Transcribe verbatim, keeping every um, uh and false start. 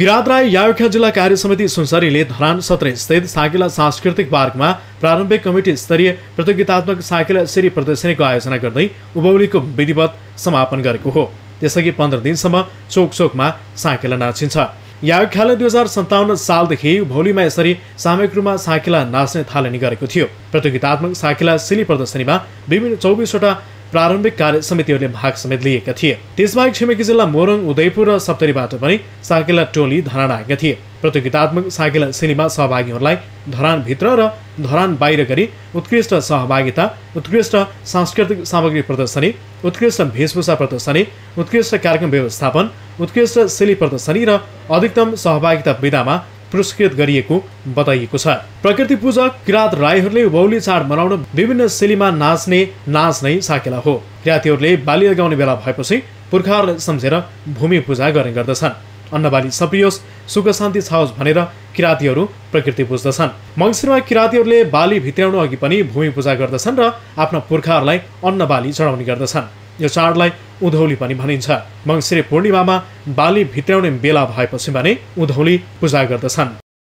किरात राई यावेख्या जिल्ला कार्य समिति सुनसरीले धरान सत्र स्थित साकेला सांस्कृतिक पार्कमा प्रारम्भिक कमिटी स्तरीय प्रतियोगितात्मक साकेला सिरी प्रदर्शनीको आयोजना गर्दै उभौलीको विधिवत समापन गरेको हो। त्यसैगरी पन्ध्र दिनसम्म चोकचोकमा साकेला नाचिन्छ। यावेख्याले दुई हजार सन्ताउन्न सालदेखि उभौलीमा यसरी सामूहिक रूपमा साकेला नाच्ने थालनी गरेको थियो। प्रतियोगितात्मक साकेला सिली प्रदर्शनीमा विभिन्न चौबिसवटा प्रारम्भिक कार्य समितिहरूले भाग समेत लिएका थिए। त्यसबाहेक छिमेकी जिल्ला मोरङ, उदयपुर र सप्तरीबाट पनि साकेला टोली धरान आएका थिए। प्रतियोगितात्मक साकेला सिलीमा सहभागीहरूलाई धरानभित्र र धरान बाहिर गरी उत्कृष्ट सहभागिता, उत्कृष्ट सांस्कृतिक सामग्री प्रदर्शनी, उत्कृष्ट भेषभूषा प्रदर्शनी, उत्कृष्ट कार्यक्रम व्यवस्थापन, उत्कृष्ट सिली प्रदर्शनी र अधिकतम सहभागिता विधामा पुरस्कृत गरिएको बताइएको छ। प्रकृति पूजक किरात राईहरूले उभौली चाड मनाउन विभिन्न शैलीमा नाच्ने नाच नै साकेला हो। किरातीहरूले बाली लगाउने बेला भएपछि पुर्खाहरूलाई सम्झेर भूमि पूजा गर्ने गर्दछन्। अन्नबाली सप्रियोस्, सुख शान्ति छाओस् भनेर किरातीहरू प्रकृति पूज्दछन्। मङ्सिरमा किरातीहरूले बाली भित्राउनु अघि पनि भूमि पूजा गर्दछन् र आफ्ना पुर्खाहरूलाई अन्नबाली चढाउने गर्दछन्। यो चाडलाई उधौली पनि भनिन्छ। मङ्सिरे पूर्णिमामा बाली भित्राउने बेला भएपछि भने उधौली पूजा गर्दछन्।